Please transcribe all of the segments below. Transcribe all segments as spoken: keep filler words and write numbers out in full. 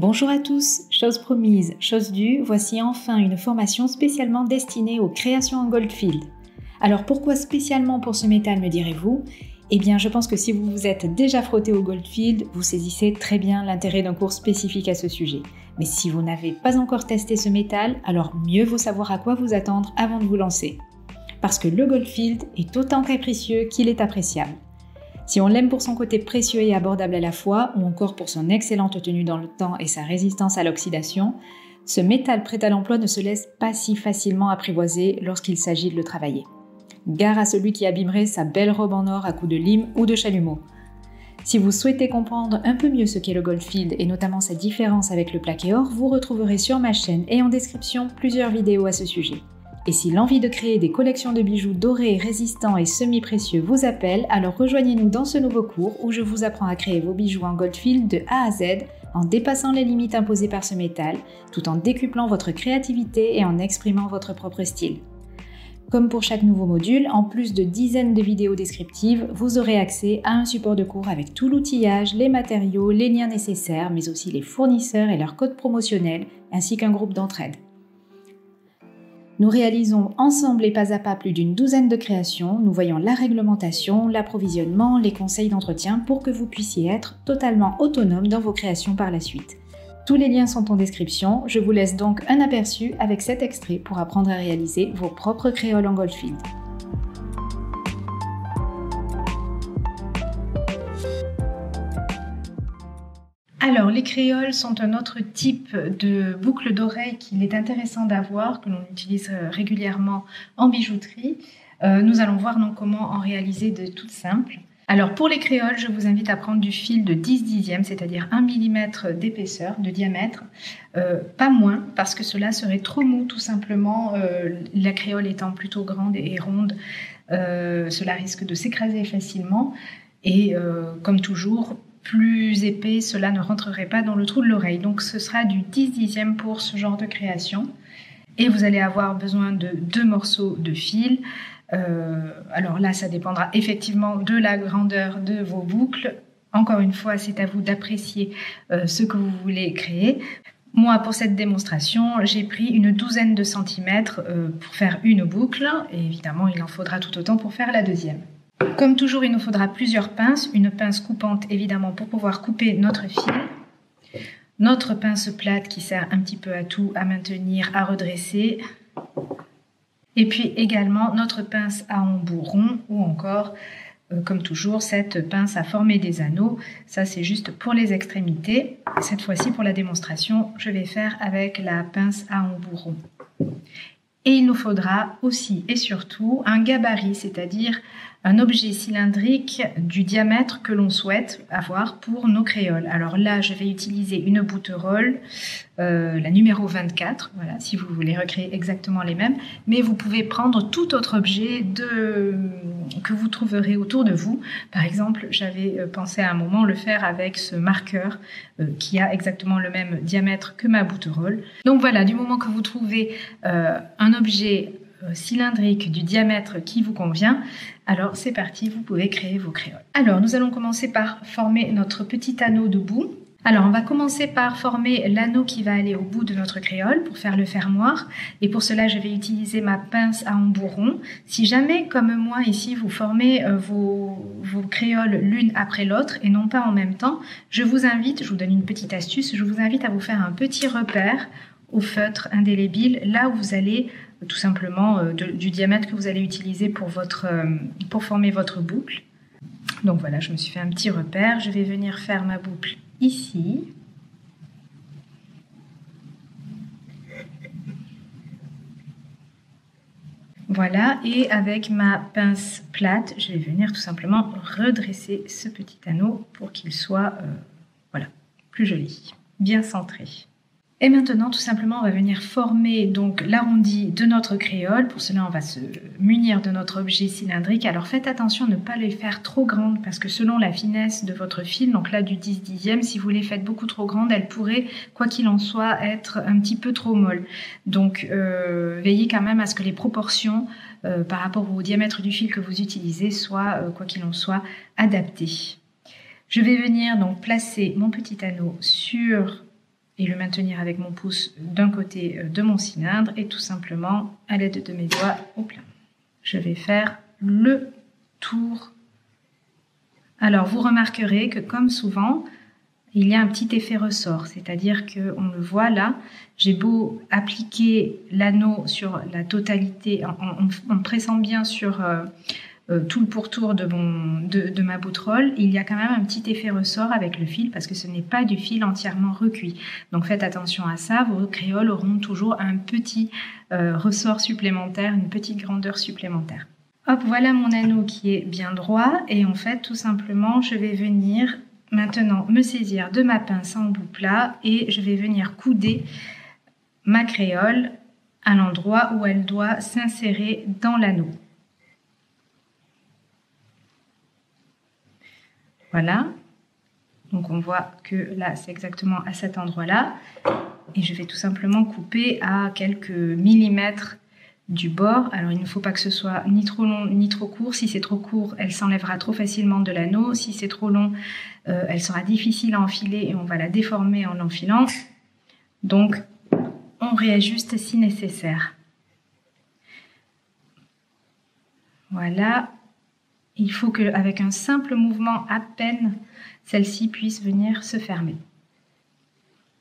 Bonjour à tous, chose promise, chose due, voici enfin une formation spécialement destinée aux créations en Gold Filled. Alors pourquoi spécialement pour ce métal, me direz-vous? Eh bien je pense que si vous vous êtes déjà frotté au Gold Filled, vous saisissez très bien l'intérêt d'un cours spécifique à ce sujet. Mais si vous n'avez pas encore testé ce métal, alors mieux vaut savoir à quoi vous attendre avant de vous lancer. Parce que le Gold Filled est autant très précieux qu'il est appréciable. Si on l'aime pour son côté précieux et abordable à la fois, ou encore pour son excellente tenue dans le temps et sa résistance à l'oxydation, ce métal prêt à l'emploi ne se laisse pas si facilement apprivoiser lorsqu'il s'agit de le travailler. Gare à celui qui abîmerait sa belle robe en or à coups de lime ou de chalumeau. Si vous souhaitez comprendre un peu mieux ce qu'est le Gold Filled et notamment sa différence avec le plaqué or, vous retrouverez sur ma chaîne et en description plusieurs vidéos à ce sujet. Et si l'envie de créer des collections de bijoux dorés, résistants et semi-précieux vous appelle, alors rejoignez-nous dans ce nouveau cours où je vous apprends à créer vos bijoux en Gold Filled de A à Z en dépassant les limites imposées par ce métal, tout en décuplant votre créativité et en exprimant votre propre style. Comme pour chaque nouveau module, en plus de dizaines de vidéos descriptives, vous aurez accès à un support de cours avec tout l'outillage, les matériaux, les liens nécessaires, mais aussi les fournisseurs et leurs codes promotionnels, ainsi qu'un groupe d'entraide. Nous réalisons ensemble et pas à pas plus d'une douzaine de créations, nous voyons la réglementation, l'approvisionnement, les conseils d'entretien pour que vous puissiez être totalement autonome dans vos créations par la suite. Tous les liens sont en description, je vous laisse donc un aperçu avec cet extrait pour apprendre à réaliser vos propres créoles en Gold Filled. Alors, les créoles sont un autre type de boucle d'oreille qu'il est intéressant d'avoir, que l'on utilise régulièrement en bijouterie. Euh, nous allons voir donc comment en réaliser de toutes simples. Alors, pour les créoles, je vous invite à prendre du fil de dix dixièmes, c'est-à-dire un millimètre d'épaisseur, de diamètre, euh, pas moins, parce que cela serait trop mou tout simplement, euh, la créole étant plutôt grande et ronde, euh, cela risque de s'écraser facilement et, euh, comme toujours, plus épais, cela ne rentrerait pas dans le trou de l'oreille. Donc ce sera du dix dixième pour ce genre de création. Et vous allez avoir besoin de deux morceaux de fil. Euh, alors là, ça dépendra effectivement de la grandeur de vos boucles. Encore une fois, c'est à vous d'apprécier euh, ce que vous voulez créer. Moi, pour cette démonstration, j'ai pris une douzaine de centimètres euh, pour faire une boucle. Et évidemment, il en faudra tout autant pour faire la deuxième. Comme toujours, il nous faudra plusieurs pinces, une pince coupante évidemment pour pouvoir couper notre fil, notre pince plate qui sert un petit peu à tout, à maintenir, à redresser, et puis également notre pince à embout rond ou encore, euh, comme toujours, cette pince à former des anneaux. Ça c'est juste pour les extrémités. Cette fois-ci pour la démonstration, je vais faire avec la pince à embout rond. Et il nous faudra aussi et surtout un gabarit, c'est-à-dire un objet cylindrique du diamètre que l'on souhaite avoir pour nos créoles. Alors là, je vais utiliser une bouterolle, euh, la numéro vingt-quatre, voilà, si vous voulez recréer exactement les mêmes. Mais vous pouvez prendre tout autre objet de, que vous trouverez autour de vous. Par exemple, j'avais pensé à un moment le faire avec ce marqueur euh, qui a exactement le même diamètre que ma bouterolle. Donc voilà, du moment que vous trouvez euh, un objet cylindrique du diamètre qui vous convient, alors c'est parti, vous pouvez créer vos créoles. Alors nous allons commencer par former notre petit anneau de bout. Alors on va commencer par former l'anneau qui va aller au bout de notre créole pour faire le fermoir, et pour cela je vais utiliser ma pince à embout rond. Si jamais comme moi ici vous formez vos, vos créoles l'une après l'autre et non pas en même temps, je vous invite, je vous donne une petite astuce, je vous invite à vous faire un petit repère au feutre indélébile, là où vous allez tout simplement euh, de, du diamètre que vous allez utiliser pour, votre, euh, pour former votre boucle. Donc voilà, je me suis fait un petit repère. Je vais venir faire ma boucle ici. Voilà, et avec ma pince plate, je vais venir tout simplement redresser ce petit anneau pour qu'il soit euh, voilà, plus joli, bien centré. Et maintenant, tout simplement, on va venir former donc l'arrondi de notre créole. Pour cela, on va se munir de notre objet cylindrique. Alors faites attention à ne pas les faire trop grandes parce que selon la finesse de votre fil, donc là du dix dixième, si vous les faites beaucoup trop grandes, elles pourraient, quoi qu'il en soit, être un petit peu trop molles. Donc euh, veillez quand même à ce que les proportions euh, par rapport au diamètre du fil que vous utilisez soient, euh, quoi qu'il en soit, adaptées. Je vais venir donc placer mon petit anneau sur et le maintenir avec mon pouce d'un côté de mon cylindre et tout simplement à l'aide de mes doigts au plein. Je vais faire le tour. Alors vous remarquerez que comme souvent, il y a un petit effet ressort, c'est-à-dire qu'on le voit là, j'ai beau appliquer l'anneau sur la totalité, en, en, en pressant bien sur euh, euh, tout le pourtour de, mon, de, de ma bouterolle, il y a quand même un petit effet ressort avec le fil parce que ce n'est pas du fil entièrement recuit. Donc faites attention à ça, vos créoles auront toujours un petit euh, ressort supplémentaire, une petite grandeur supplémentaire. Hop, voilà mon anneau qui est bien droit et en fait tout simplement je vais venir... Maintenant, me saisir de ma pince en bout plat et je vais venir couder ma créole à l'endroit où elle doit s'insérer dans l'anneau. Voilà. Donc on voit que là, c'est exactement à cet endroit-là. Et je vais tout simplement couper à quelques millimètres du bord. Alors il ne faut pas que ce soit ni trop long ni trop court. Si c'est trop court, elle s'enlèvera trop facilement de l'anneau. Si c'est trop long, euh, elle sera difficile à enfiler et on va la déformer en l'enfilant. Donc on réajuste si nécessaire. Voilà. Il faut qu'avec un simple mouvement à peine, celle-ci puisse venir se fermer.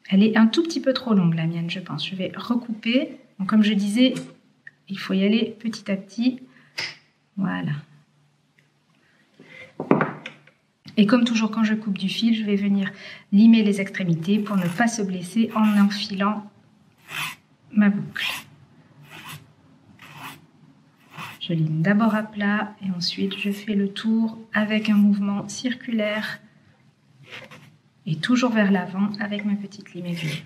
Elle est un tout petit peu trop longue la mienne, je pense. Je vais recouper. Donc, comme je disais, il faut y aller petit à petit, voilà. Et comme toujours quand je coupe du fil, je vais venir limer les extrémités pour ne pas se blesser en enfilant ma boucle. Je lime d'abord à plat et ensuite je fais le tour avec un mouvement circulaire et toujours vers l'avant avec ma petite lime aiguë.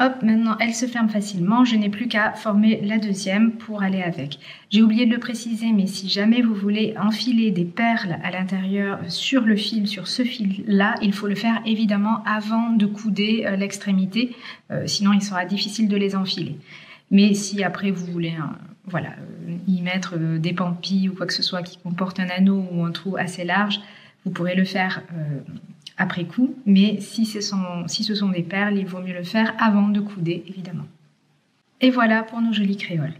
Hop, maintenant elle se ferme facilement, je n'ai plus qu'à former la deuxième pour aller avec. J'ai oublié de le préciser, mais si jamais vous voulez enfiler des perles à l'intérieur sur le fil, sur ce fil-là, il faut le faire évidemment avant de couder l'extrémité, euh, sinon il sera difficile de les enfiler. Mais si après vous voulez hein, voilà, y mettre des pampilles ou quoi que ce soit qui comporte un anneau ou un trou assez large, vous pourrez le faire... Euh, après coup, mais si ce sont, si ce sont des perles, il vaut mieux le faire avant de couder, évidemment. Et voilà pour nos jolies créoles.